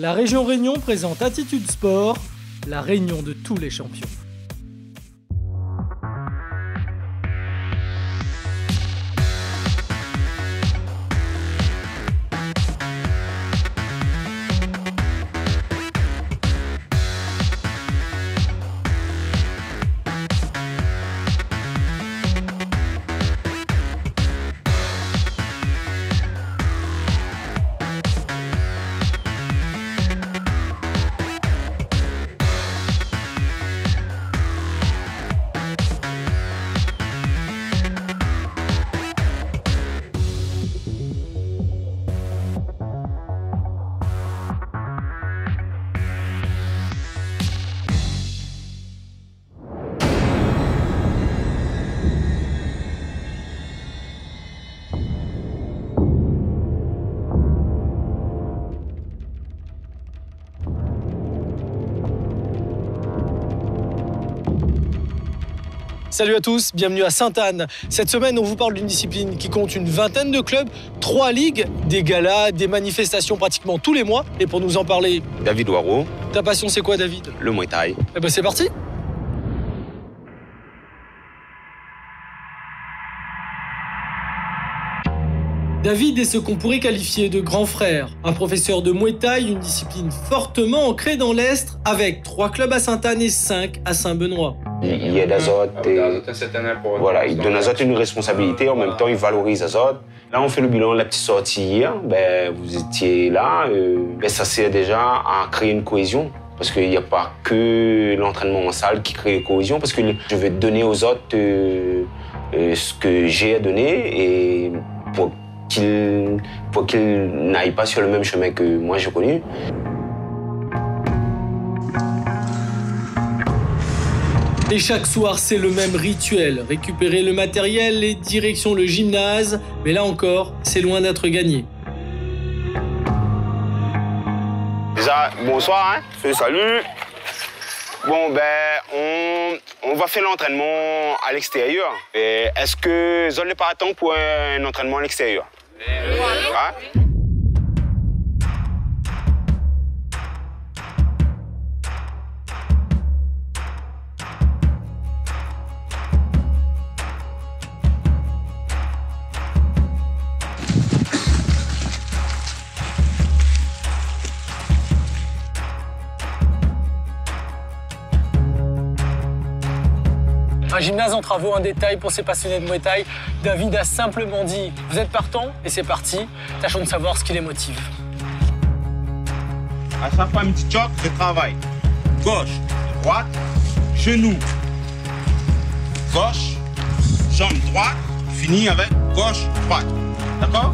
La région Réunion présente Attitude Sport, la réunion de tous les champions. Salut à tous, bienvenue à Ste Anne. Cette semaine, on vous parle d'une discipline qui compte une vingtaine de clubs, 3 ligues, des galas, des manifestations pratiquement tous les mois. Et pour nous en parler, David HOARAU. Ta passion, c'est quoi, David? Le Muay Thaï. Eh ben, c'est parti. David est ce qu'on pourrait qualifier de grand frère, un professeur de Muay Thaï, une discipline fortement ancrée dans l'Estre, avec 3 clubs à Ste Anne et 5 à Saint-Benoît. Il y a des autres et voilà, il donne aux autres une responsabilité, en même temps il valorise les autres. Là on fait le bilan, la petite sortie hier, ben, vous étiez là, ben, ça sert déjà à créer une cohésion. Parce qu'il n'y a pas que l'entraînement en salle qui crée une cohésion, parce que je veux donner aux autres ce que j'ai à donner et pour qu'ils n'aillent pas sur le même chemin que moi j'ai connu. Et chaque soir, c'est le même rituel, récupérer le matériel et direction le gymnase. Mais là encore, c'est loin d'être gagné. Déjà, bonsoir, hein. Salut. Bon, ben, on va faire l'entraînement à l'extérieur. Est-ce que vous n'avez pas à temps pour un entraînement à l'extérieur? Oui. Hein? Un gymnase en travaux, un détail pour ces passionnés de Muay Thaï. David a simplement dit « Vous êtes partant ?» et c'est parti. Tâchons de savoir ce qui les motive. À chaque fois, un petit choc, je travaille. Gauche, droite, genou. Gauche, jambe droite, fini avec gauche, droite. D'accord?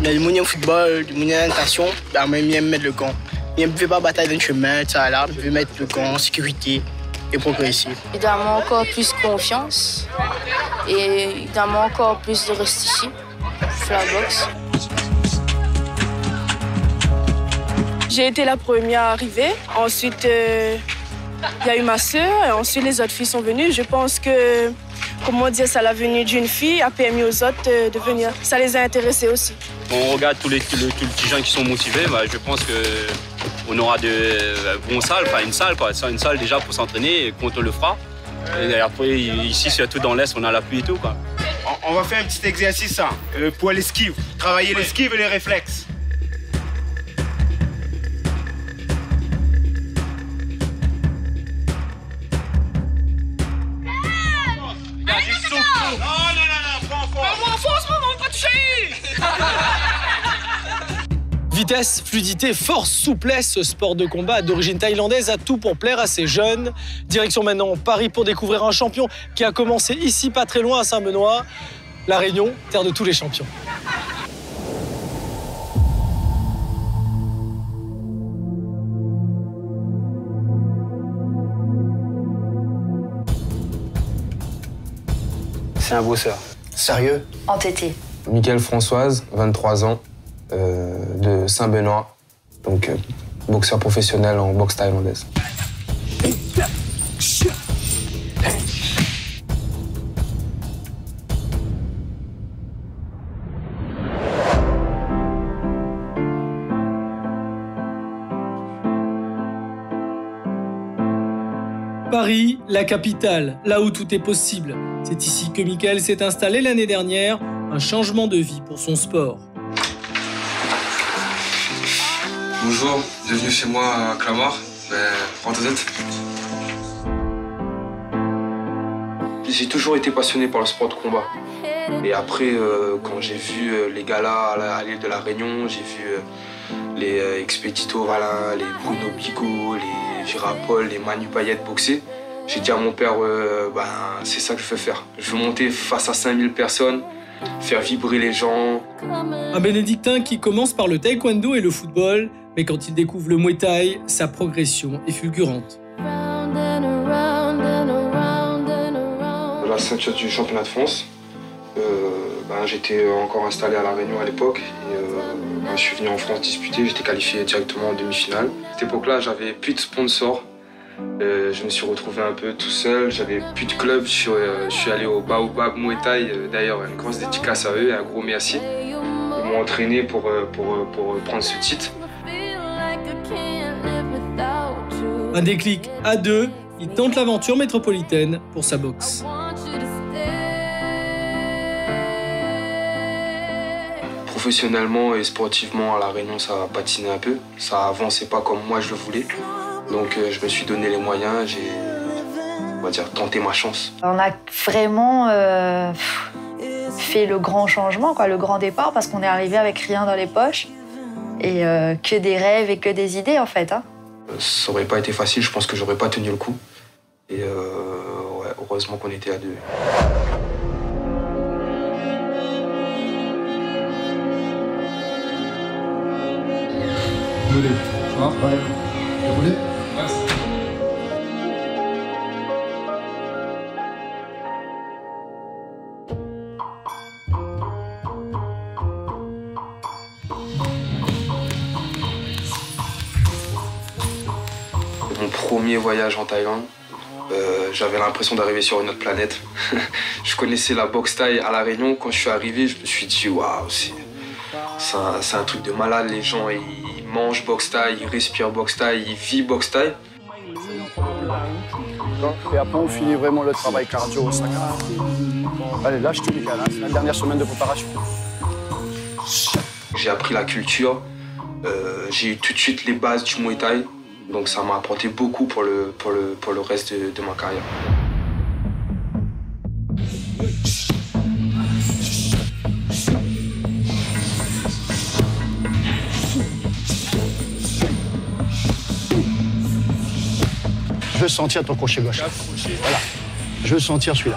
Il y a du monde en football, du monde en natation, il aime mettre le camp. Il ne veut pas bataille dans le chemin, ça là, il veut mettre le camp en sécurité. Et progressif. Évidemment, encore plus de confiance et évidemment encore plus de reste ici, la boxe. J'ai été la première arrivée, ensuite il y a eu ma sœur, et ensuite les autres filles sont venues. Je pense que, comment dire, ça l'a venue d'une fille a permis aux autres de venir. Ça les a intéressés aussi. On regarde tous les petits gens qui sont motivés, bah, je pense que on aura de bonnes salles, enfin une salle déjà pour s'entraîner quand on le fera. Et après, ici, surtout dans l'Est, on a l'appui et tout. Quoi. On va faire un petit exercice hein, pour l'esquive, travailler l'esquive et les réflexes. Vitesse, fluidité, force, souplesse, ce sport de combat d'origine thaïlandaise a tout pour plaire à ces jeunes. Direction maintenant Paris pour découvrir un champion qui a commencé ici, pas très loin, à Saint-Benoît. La Réunion, terre de tous les champions. C'est un bosseur. Sérieux? Entêté. Mickaël Françoise, 23 ans. De Saint-Benoît, donc boxeur professionnel en boxe thaïlandaise. Paris, la capitale, là où tout est possible. C'est ici que Mickaël s'est installé l'année dernière, un changement de vie pour son sport. Bonjour, bienvenue chez moi à Clamart. Prends ta tête. J'ai toujours été passionné par le sport de combat. Et après, quand j'ai vu les galas à l'île de la Réunion, j'ai vu les Expedito Valin, les Bruno Pico, les Virapol, les Manu Payette boxer, j'ai dit à mon père, c'est ça que je veux faire. Je veux monter face à 5000 personnes, faire vibrer les gens. Un bénédictin qui commence par le taekwondo et le football, mais quand il découvre le Muay Thaï, sa progression est fulgurante. La ceinture du championnat de France. J'étais encore installé à La Réunion à l'époque. Je suis venu en France disputer, j'étais qualifié directement en demi-finale. À cette époque-là, j'avais plus de sponsors. Je me suis retrouvé un peu tout seul, j'avais plus de club. Je suis allé au Baobab Muay Thaï, d'ailleurs, une grosse dédicace à eux, un gros merci. Ils m'ont entraîné pour prendre ce titre. Un déclic à deux, il tente l'aventure métropolitaine pour sa boxe. Professionnellement et sportivement, à La Réunion, ça a patiné un peu. Ça avançait pas comme moi je le voulais. Donc je me suis donné les moyens, j'ai, tenté ma chance. On a vraiment fait le grand changement, le grand départ, parce qu'on est arrivé avec rien dans les poches et que des rêves et que des idées, en fait. Ça aurait pas été facile, je pense que j'aurais pas tenu le coup. Et heureusement qu'on était à deux. Mon premier voyage en Thaïlande, j'avais l'impression d'arriver sur une autre planète. Je connaissais la boxe thaï à La Réunion. Quand je suis arrivé, je me suis dit waouh, c'est un truc de malade, les gens. Il mange boxe thaï, il respire boxe thaï, il vit boxe thaï. Et après, on finit vraiment le travail cardio. Allez, lâche tous les gars, c'est la dernière semaine de préparation. J'ai appris la culture, j'ai eu tout de suite les bases du Muay Thaï, donc ça m'a apporté beaucoup pour le reste de ma carrière. Je veux sentir ton crochet gauche. Voilà. Je veux sentir celui-là.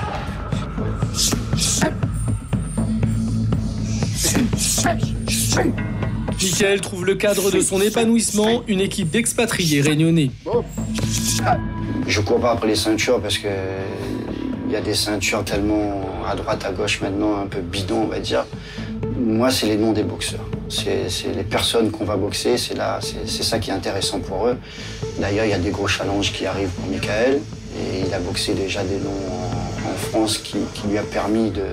Mickaël trouve le cadre de son épanouissement, une équipe d'expatriés réunionnais. Je cours pas après les ceintures parce que il y a des ceintures tellement à droite, à gauche maintenant, un peu bidon, on va dire. Moi, c'est les noms des boxeurs. C'est les personnes qu'on va boxer, c'est ça qui est intéressant pour eux. D'ailleurs, il y a des gros challenges qui arrivent pour Mickaël. Et il a boxé déjà des noms en France qui lui a permis de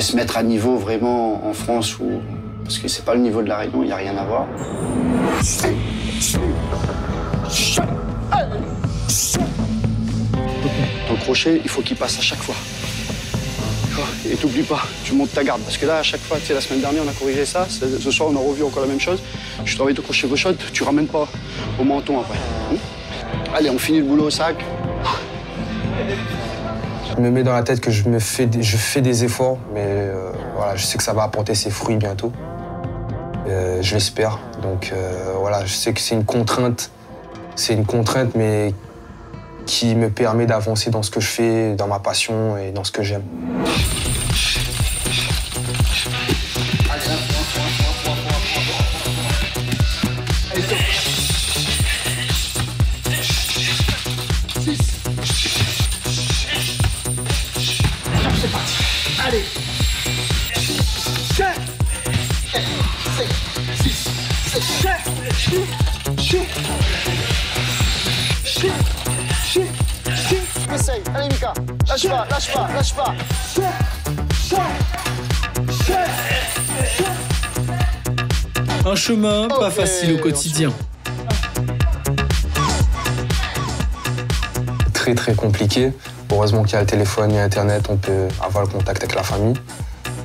se mettre à niveau vraiment en France. Parce que c'est pas le niveau de La Réunion, il n'y a rien à voir. Ton crochet, il faut qu'il passe à chaque fois. Et t'oublies pas, tu montes ta garde. Parce que là, à chaque fois, tu sais, la semaine dernière, on a corrigé ça. Ce soir, on a revu encore la même chose. Je travaille ton crochet gauche, tu ramènes pas au menton après. Allez, on finit le boulot au sac. Je me mets dans la tête que je fais des efforts, mais voilà, je sais que ça va apporter ses fruits bientôt. Je l'espère. Donc voilà, je sais que c'est une contrainte. C'est une contrainte, mais qui me permet d'avancer dans ce que je fais, dans ma passion et dans ce que j'aime. C'est parti. Allez. 5, 4, 5, 6, 7, 7, 7, 7, 7. Essaye, allez Mika, lâche pas, lâche pas, lâche pas. Un chemin pas facile au quotidien. très très compliqué. Heureusement qu'il y a le téléphone et Internet, on peut avoir le contact avec la famille.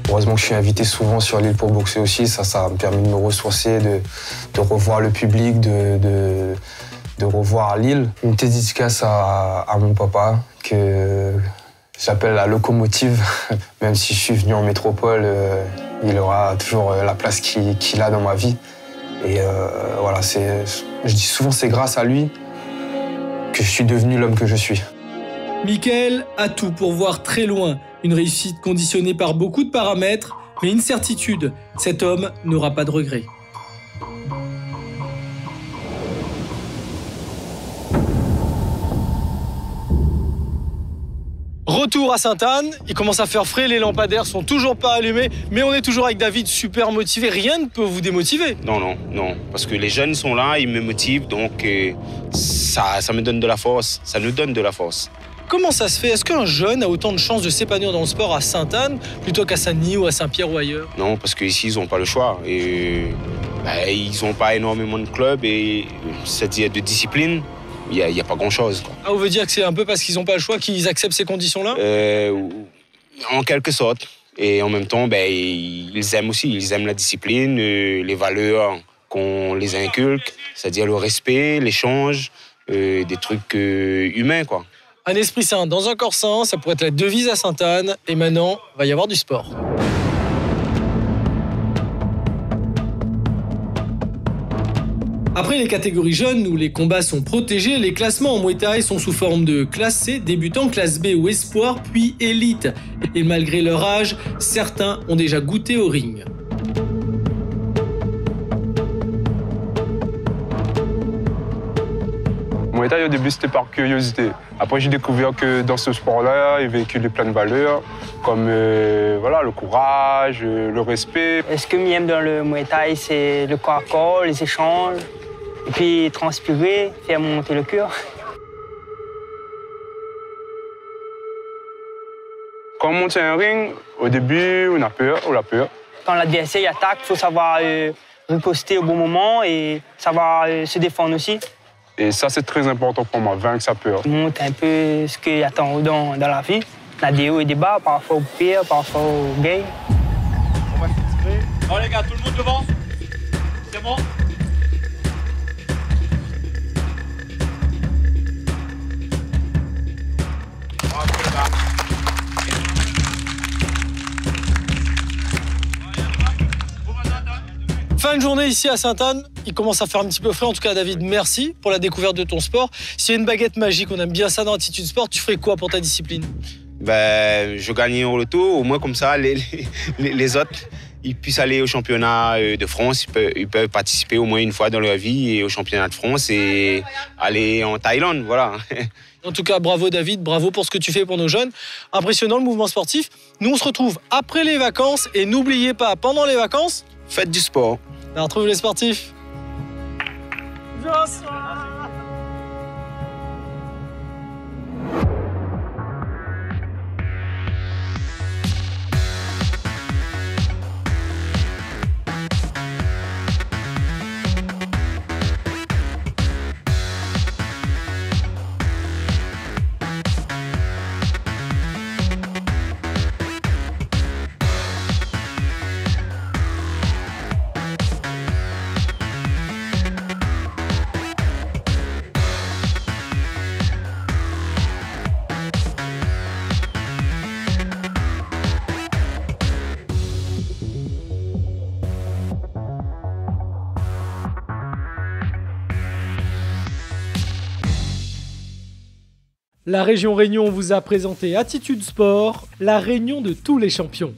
Heureusement que je suis invité souvent sur l'île pour boxer aussi, ça m'a permis de me ressourcer, de revoir le public, de revoir l'île. Une petite dédicace à mon papa, que j'appelle la locomotive. Même si je suis venu en métropole, il aura toujours la place qu'il a dans ma vie. Et voilà, je dis souvent c'est grâce à lui que je suis devenu l'homme que je suis. Mickaël a tout pour voir très loin. Une réussite conditionnée par beaucoup de paramètres, mais une certitude, cet homme n'aura pas de regrets. Retour à Ste Anne, il commence à faire frais, les lampadaires sont toujours pas allumés, mais on est toujours avec David, super motivé, rien ne peut vous démotiver. Non, non, non, parce que les jeunes sont là, ils me motivent, donc ça me donne de la force, ça nous donne de la force. Comment ça se fait? Est-ce qu'un jeune a autant de chances de s'épanouir dans le sport à Ste Anne plutôt qu'à Saint-Denis ou à Saint-Pierre ou ailleurs? Non, parce qu'ici, ils n'ont pas le choix. Et, bah, ils n'ont pas énormément de clubs et c'est-à-dire de discipline. Il n'y a pas grand-chose. Ah, vous voulez dire que c'est un peu parce qu'ils n'ont pas le choix qu'ils acceptent ces conditions-là? En quelque sorte. Et en même temps, bah, ils aiment aussi. Ils aiment la discipline, les valeurs qu'on les inculque, c'est-à-dire le respect, l'échange, des trucs humains, quoi. Un esprit sain dans un corps sain, ça pourrait être la devise à Ste Anne. Et maintenant, il va y avoir du sport. Après les catégories jeunes où les combats sont protégés, les classements en Muay Thai sont sous forme de classe C, débutants, classe B ou espoir, puis élite. Et malgré leur âge, certains ont déjà goûté au ring. Muay Thai, au début, c'était par curiosité. Après, j'ai découvert que dans ce sport-là, il véhicule plein de valeurs, comme voilà, le courage, le respect. Ce que j'aime dans le Muay Thai, c'est le corps à corps, les échanges, et puis transpirer, faire monter le cœur. Quand on monte sur un ring, au début, on a peur. Quand l'adversaire attaque, il faut savoir riposter au bon moment et savoir se défendre aussi. Et ça, c'est très important pour moi, vaincre sa peur. Montre un peu ce qu'il attend dans la vie. On a des hauts et des bas, parfois au pire, parfois au gain. On va s'exprimer. Bon, les gars, tout le monde devant. C'est bon? Fin de journée ici à Ste Anne. Il commence à faire un petit peu frais. En tout cas, David, merci pour la découverte de ton sport. S'il y a une baguette magique, on aime bien ça dans Attitude Sport, tu ferais quoi pour ta discipline? Ben, je gagnais au loto, au moins comme ça, les autres, ils puissent aller au championnat de France, ils peuvent participer au moins une fois dans leur vie et au championnat de France et aller en Thaïlande, voilà. En tout cas, bravo David, bravo pour ce que tu fais pour nos jeunes. Impressionnant le mouvement sportif. Nous, on se retrouve après les vacances et n'oubliez pas, pendant les vacances, faites du sport. On retrouve les sportifs. Bonsoir. La région Réunion vous a présenté Attitude Sport, la réunion de tous les champions.